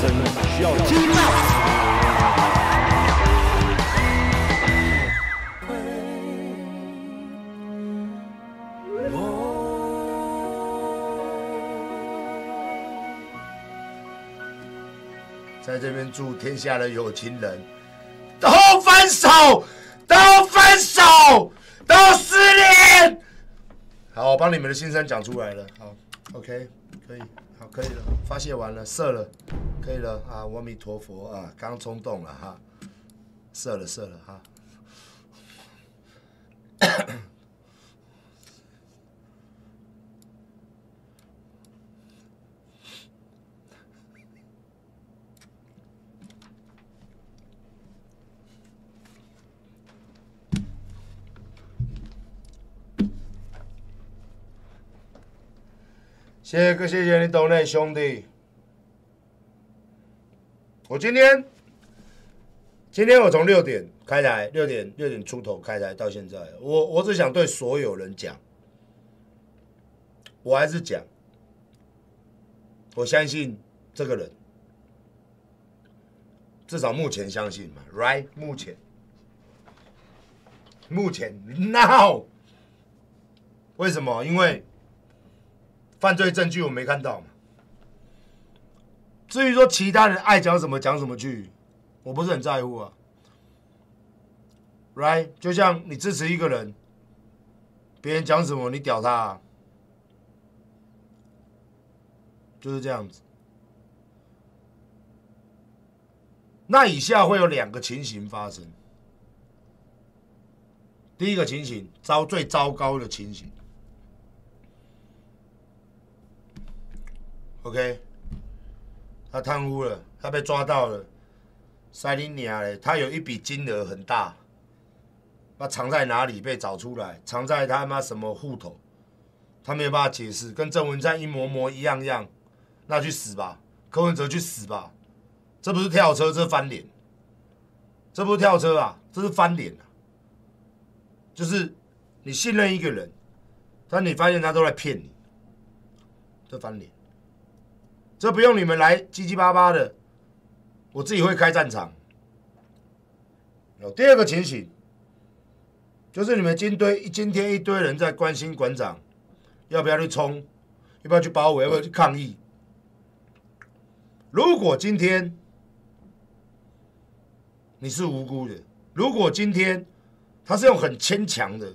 争论需要激烈。 在这边祝天下的有情人都分手，都失恋。好，我帮你们的心声讲出来了。好 ，OK， 可以，好，可以了，发泄完了，射了，可以了啊！阿弥陀佛啊，刚冲动了哈，射了，哈。谢谢你抖内兄弟，我今天我从6点开台，六点出头开台到现在，我只想对所有人讲，我还是讲，我相信这个人，至少目前相信嘛 ，right？ 目前 now， 为什么？因为。 犯罪证据我没看到嘛。至于说其他人爱讲什么讲什么去，我不是很在乎啊。Right？ 就像你支持一个人，别人讲什么你屌他、啊，就是这样子。那以下会有2个情形发生。第一个情形，最糟糕的情形。 OK， 他贪污了，他被抓到了，塞你娘嘞！他有一笔金额很大，他藏在哪里被找出来？藏在他妈什么户头？他没有办法解释，跟郑文灿一模一样，那去死吧！柯文哲去死吧！这不是跳车，这是翻脸，这不是跳车啊，这是翻脸啊！就是你信任一个人，但你发现他都在骗你，这翻脸。 这不用你们来七七八八的，我自己会开战场。第二个情形，就是你们今天一堆人在关心馆长，要不要去冲，要不要去包围，要不要去抗议？如果今天你是无辜的，如果今天他是用很牵强的，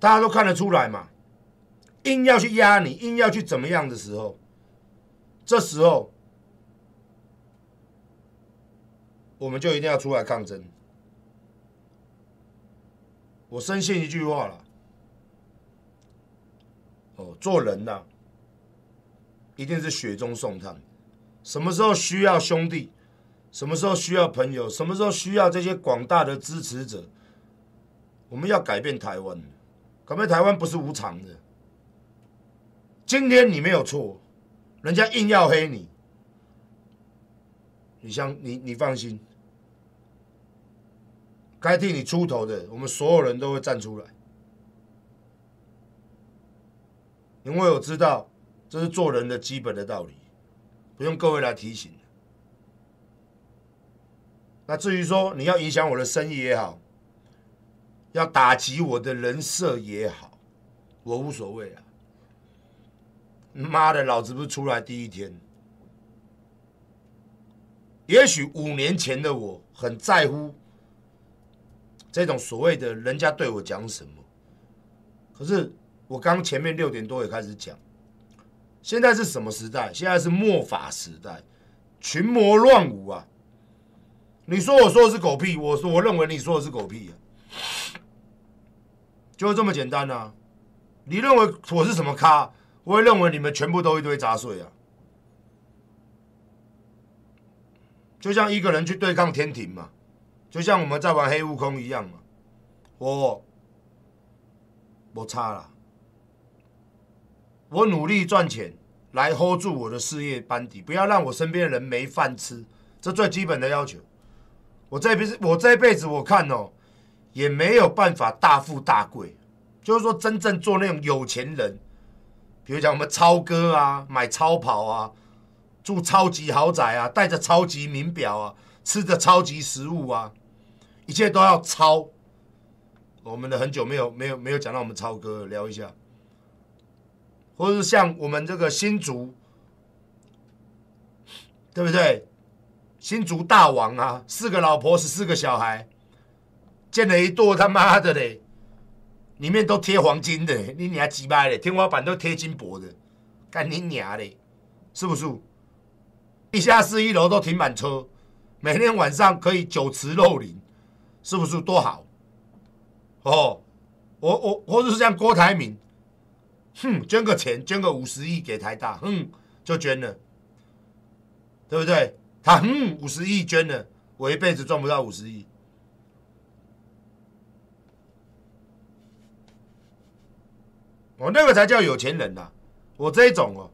大家都看得出来嘛，硬要去压你，硬要去怎么样的时候。 这时候，我们就一定要出来抗争。我深信一句话了，做人呐，一定是雪中送炭。什么时候需要兄弟，什么时候需要朋友，什么时候需要这些广大的支持者，我们要改变台湾。改变台湾不是无偿的。今天你没有错。 人家硬要黑你，你放心，该替你出头的，我们所有人都会站出来，因为我知道这是做人的基本的道理，不用各位来提醒。那至于说你要影响我的生意也好，要打击我的人设也好，我无所谓啊。 妈的，老子不是出来第一天。也许5年前的我很在乎这种所谓的人家对我讲什么，可是我刚前面6点多也开始讲，现在是什么时代？现在是末法时代，群魔乱舞啊！你说我说的是狗屁，我认为你说的是狗屁啊，就这么简单啊！你认为我是什么咖？ 我会认为你们全部都一堆杂碎啊，就像一个人去对抗天庭嘛，就像我们在玩黑悟空一样嘛。我差啦，我努力赚钱来 hold 住我的事业班底，不要让我身边的人没饭吃，这最基本的要求。我这辈子我看哦，也没有办法大富大贵，就是说真正做那种有钱人。 比如讲我们超哥啊，买超跑啊，住超级豪宅啊，带着超级名表啊，吃着超级食物啊，一切都要超。我们的很久没有讲到我们超哥了，聊一下，或者是像我们这个新竹，对不对？新竹大王啊，4个老婆14个小孩，建了一座他妈的嘞，里面都贴黄金的，你娘鸡巴嘞，天花板都贴金箔的，干你娘嘞！ 是不是？地下室1楼都停满车，每天晚上可以9池肉林，是不是多好？哦，我就是像郭台铭，哼，捐个钱，捐个50亿给台大，哼，就捐了，对不对？他哼50亿捐了，我一辈子赚不到50亿。我那个才叫有钱人呐、啊，我这一种哦。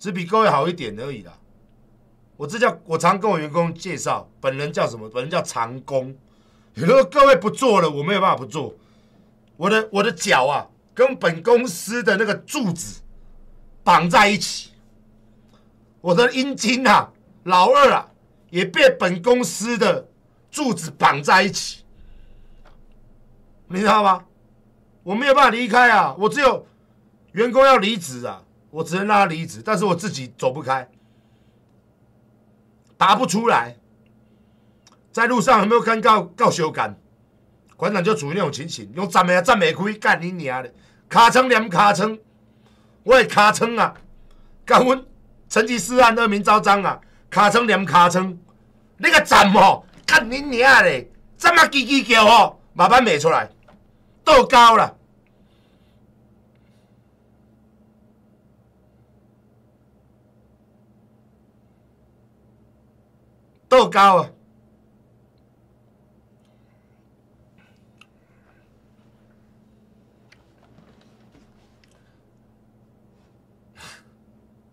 只比各位好一点而已啦。我常跟我员工介绍，本人叫什么？本人叫长工。如果各位不做了，我没有办法不做。我的脚啊，跟本公司的那个柱子绑在一起。我的阴茎啊，老二啊，也被本公司的柱子绑在一起。你知道吗？我没有办法离开啊，我只有员工要离职啊。 我只能让他离职，但是我自己走不开，拔不出来。在路上有没有看到修感？馆长就处于那种情形，用站也站袂开，干你娘的！尻川连尻川，我的尻川啊，干阮成吉思汗恶名昭彰啊！尻川连尻川，那个站哦，干你娘的！这么叽叽叫哦，慢慢袂出来，倒高啦。 豆高啊！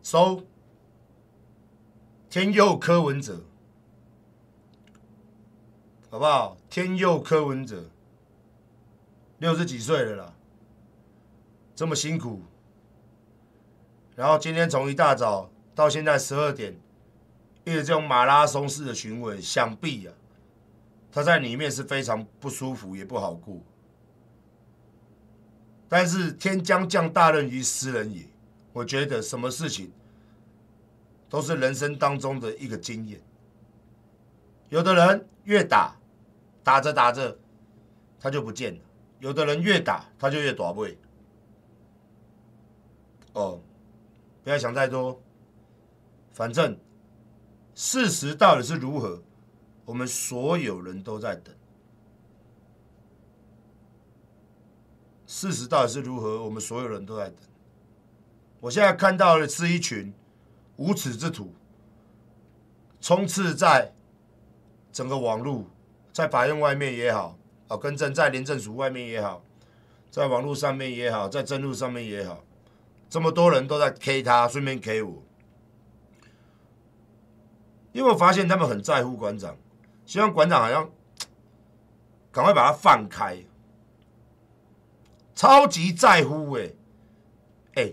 收天佑柯文哲，好不好？天佑柯文哲，60几岁了啦，这么辛苦，然后今天从一大早到现在12点。 因为这种马拉松式的巡回，想必啊，他在里面是非常不舒服，也不好过。但是天将降大任于斯人也，我觉得什么事情都是人生当中的一个经验。有的人越打着打着，他就不见了；有的人越打，他就越大尾。哦，不要想太多，反正。 事实到底是如何？我们所有人都在等。事实到底是如何？我们所有人都在等。我现在看到的是一群无耻之徒，充斥在整个网络，在法院外面也好，啊，跟正在廉政署外面也好，在网络上面也好，在政路上面也好，这么多人都在 K 他，顺便 K 我。 因为我发现他们很在乎馆长，希望馆长好像赶快把他放开，超级在乎哎，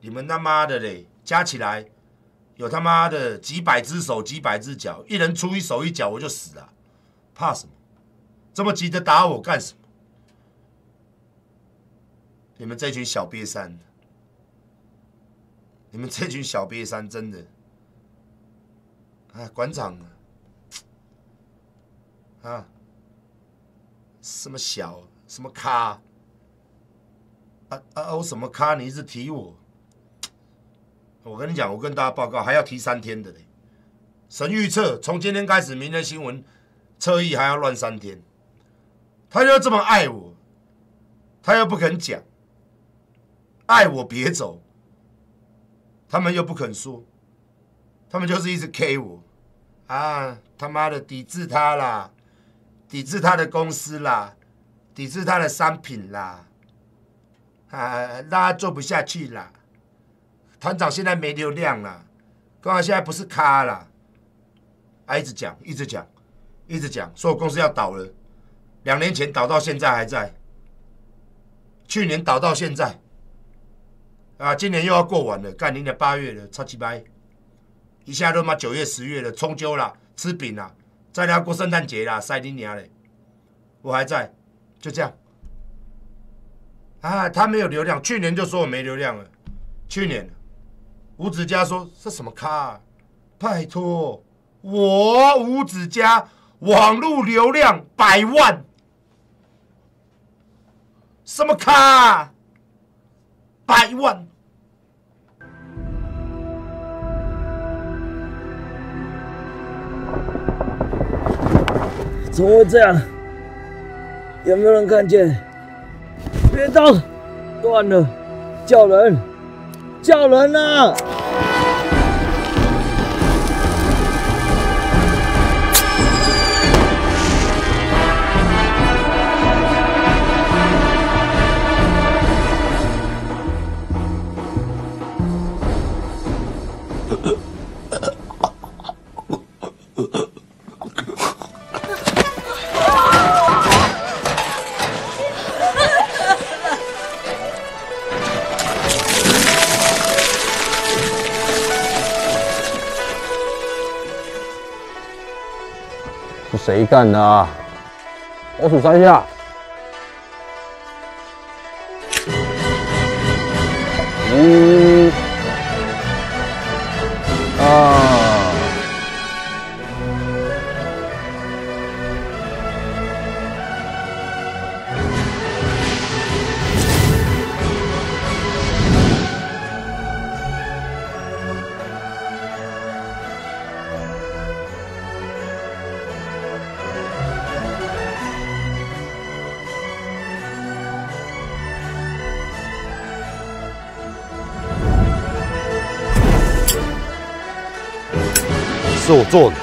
你们他妈的嘞，加起来有他妈的几百只手几百只脚，一人出一手一脚我就死了，怕什么？这么急着打我干什么？你们这群小瘪三，你们这群小瘪三真的。 哎，馆长啊，啊，什么小什么咖，我什么咖？你一直提我，我跟你讲，我跟大家报告，还要提3天的嘞。神预测，从今天开始，明天新闻侧翼还要乱3天。他就这么爱我，他又不肯讲，爱我别走，他们又不肯说，他们就是一直 K 我。 啊，他妈的，抵制他啦，抵制他的公司啦，抵制他的商品啦，啊，让他做不下去啦。团长现在没流量啦，刚好现在不是咖啦，啊，一直讲，说我公司要倒了，2年前倒到现在还在，去年倒到现在，啊，今年又要过完了，干你娘8月了，超级掰。一下都嘛9月、10月了，中秋啦，吃饼啦，再来过圣诞节啦，塞丁娘嘞，我还在，就这样。啊，他没有流量，去年就说我没流量了，去年。 吴子嘉说：“这什么咖啊？拜托，我吴子嘉网路流量100万，什么咖啊？100万。” 怎么会这样？有没有人看见？别动，断了，叫人！ 叫人啊！谁干的啊？我数三下，是我做的。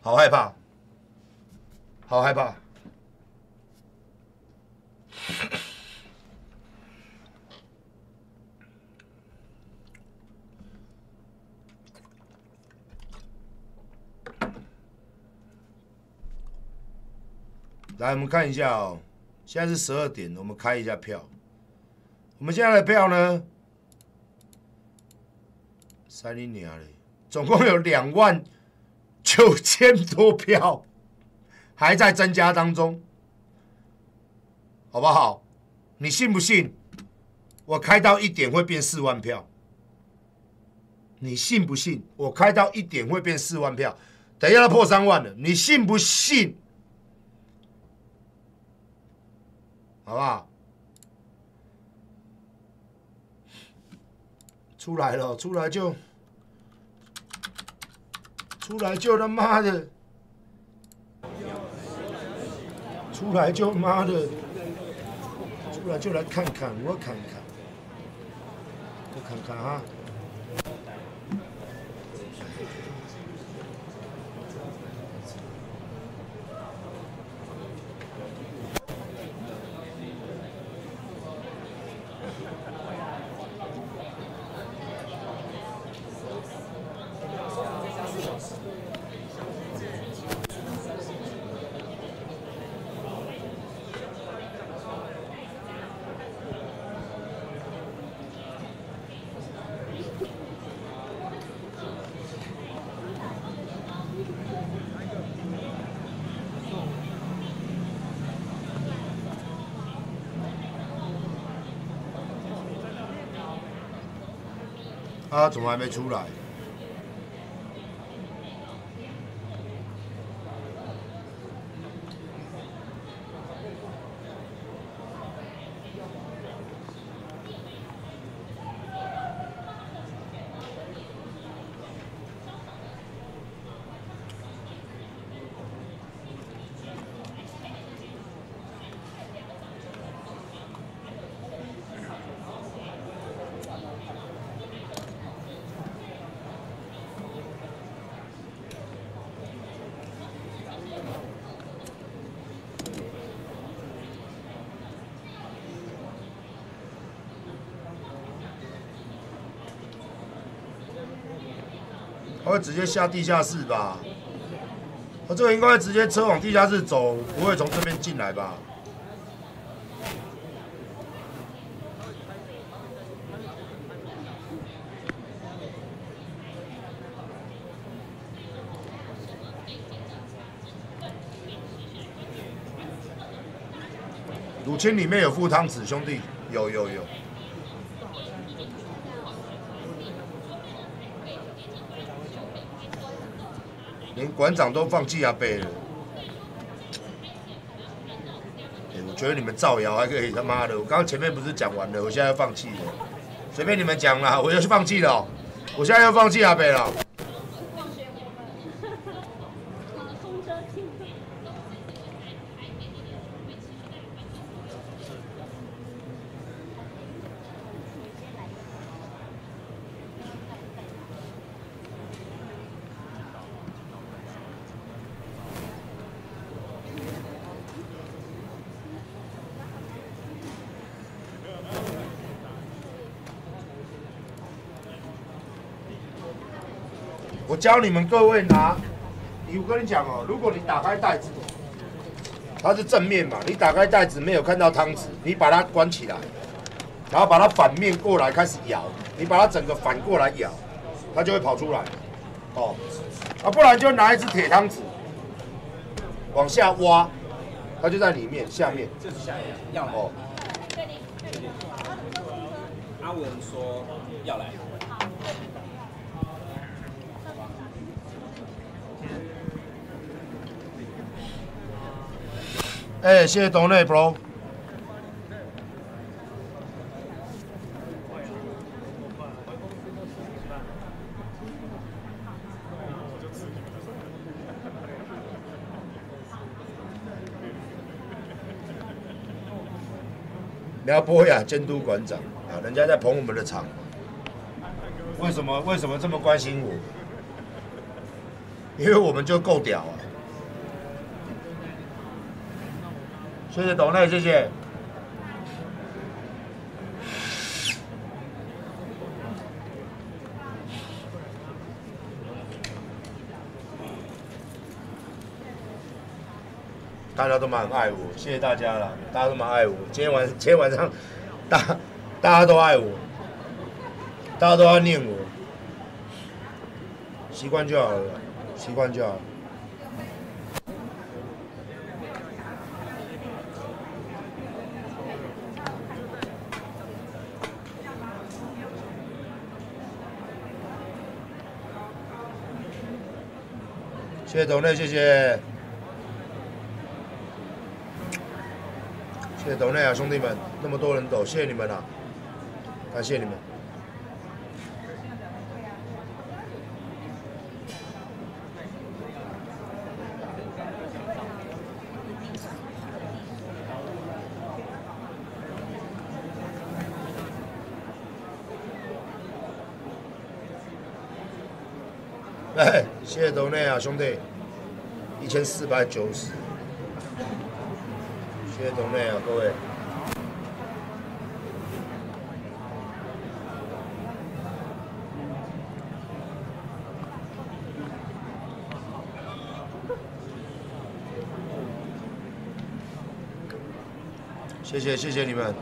好害怕，好害怕！来，我们看一下哦，现在是12点，我们开一下票。我们现在的票呢，塞你娘嘞，总共有29000多票，还在增加当中，好不好？你信不信？我开到1点会变4万票，你信不信？我开到1点会变4万票，等一下要破3万了，你信不信？ 好不好？出来了，出来就他妈的，出来就来看看，我看看啊！他怎么还没出来？他会直接下地下室吧？我这个应该直接车往地下室走，不会从这边进来吧？乳清里面有附汤匙，兄弟，有。 连馆长都放弃阿贝了，我觉得你们造谣还可以，他妈的！我刚刚前面不是讲完了，我现在要放弃了，随便你们讲啦，我要去放弃了，我现在要放弃阿贝了。我教你们各位拿，我跟你讲哦，如果你打开袋子，它是正面嘛，你打开袋子没有看到汤匙，你把它关起来，然后把它反面过来开始摇，你把它整个反过来摇，它就会跑出来，哦，啊，不然就拿一只铁汤匙往下挖，它就在里面下面，就是下面要来哦。阿文说要来。 哎，谢谢董磊 ，bro。苗博雅监督馆长啊，人家在捧我们的场，为什么这么关心我？因为我们就够屌啊！ 谢谢董内，谢谢。大家都蛮爱我，谢谢大家了，大家都蛮爱我。今天晚上，大家都爱我，大家都要念我，习惯就好了，习惯就好了。 谢谢董内，谢谢，谢谢董内啊，兄弟们，那么多人抖，谢谢你们啊，感谢你们。哎，谢谢董内啊，兄弟。 1490，谢谢董内啊，各位。谢谢你们。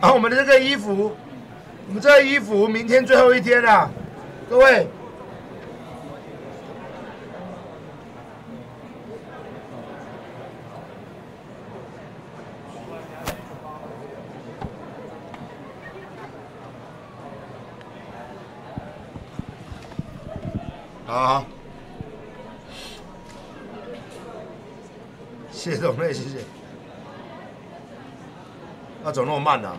然后、啊、我们这个衣服，明天最后一天啦、啊，各位，好，谢谢董磊，谢谢。要走那么慢呢、啊？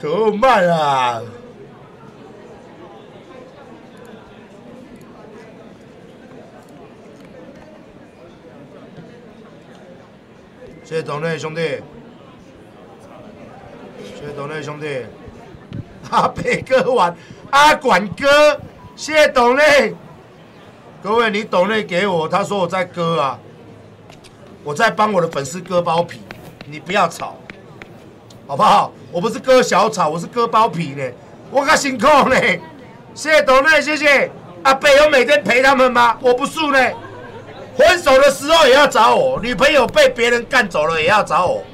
走慢啊！谢谢董磊兄弟，谢谢董磊兄弟。阿北哥玩，阿管哥，谢董内，各位你董内给我，他说我在割啊，我在帮我的粉丝割包皮，你不要吵，好不好？我不是割小草，我是割包皮呢，我可辛苦呢。谢董内，谢谢。阿北有每天陪他们吗？我不素呢。分手的时候也要找我，女朋友被别人干走了也要找我，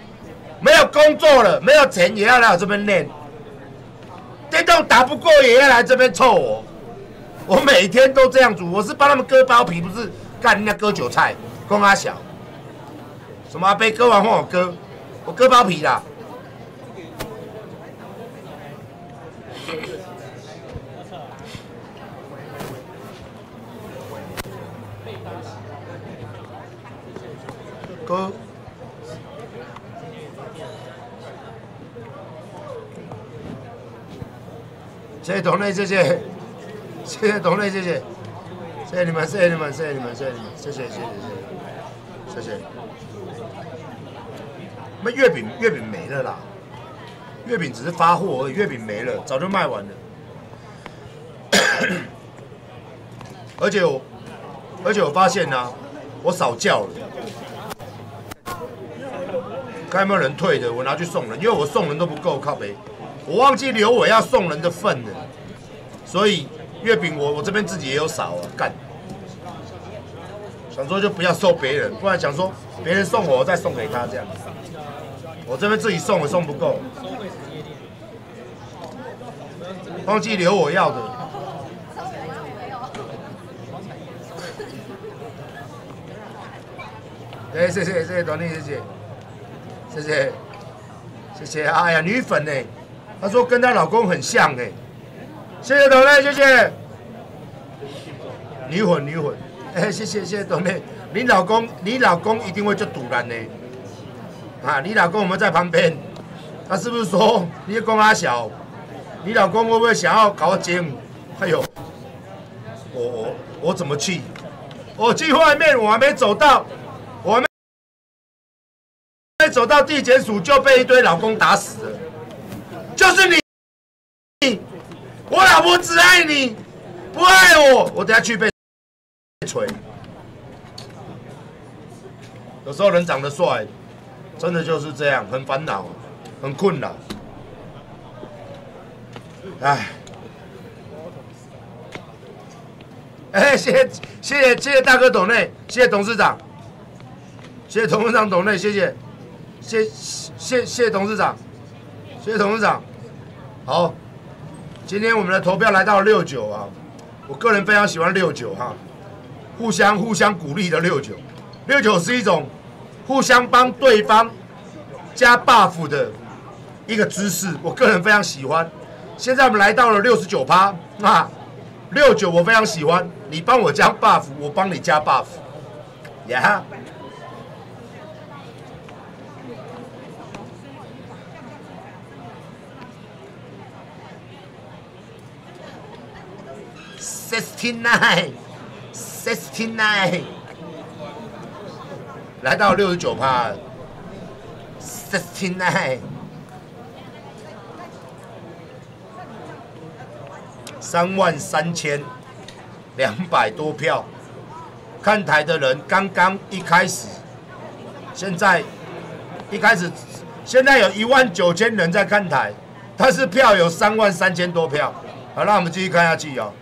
没有工作了，没有钱也要来我这边练。 电动打不过也要来这边凑我，我每天都这样煮，我是帮他们割包皮，不是干人家割韭菜。光阿小，什么阿伯割完换我割，我割包皮啦。割。 谢谢董内，谢谢，谢谢董内，谢谢，谢谢你们，谢谢你们，谢谢你们，谢谢你们，谢谢，谢谢，谢谢。那月饼没了啦，月饼只是发货而已，月饼没了，早就卖完了。而且我发现啊，我少叫了，看有没有人退的，我拿去送人，因为我送人都不够靠北。 我忘记留我要送人的份了，所以月饼我这边自己也有少啊，干。想说就不要送别人，不然想说别人送我，我再送给他这样。我这边自己送我送不够，忘记留我要的。哎，谢谢谢谢董丽，谢谢谢谢谢谢，哎呀，女粉呢、欸？ 她说跟她老公很像哎、欸，谢谢董内，谢谢。女混，哎、欸，谢谢董内，你老公一定会就堵然呢、欸，啊，你老公我们在旁边，他是不是说你的公阿小，你老公会不会想要搞我节目？哎呦，我怎么去？我去外面，我还没走到，我还没走到地检署就被一堆老公打死了。 就是你，我老婆只爱你，不爱我。我等下去被锤。有时候人长得帅，真的就是这样，很烦恼，很困扰。哎，哎，谢谢大哥董内，谢谢董事长，谢谢董事长董内，谢谢董事长。 谢谢董事长，好，今天我们的投票来到69啊，我个人非常喜欢69哈，互相鼓励的69是一种互相帮对方加 buff 的一个姿势，我个人非常喜欢。现在我们来到了69%啊，69我非常喜欢，你帮我加 buff， 我帮你加 buff， 呀。Yeah. 69，来到69%。69， 33,200多票。看台的人刚刚一开始，现在有19,000人在看台，但是票有33,000多票。好，那我们继续看下去哦。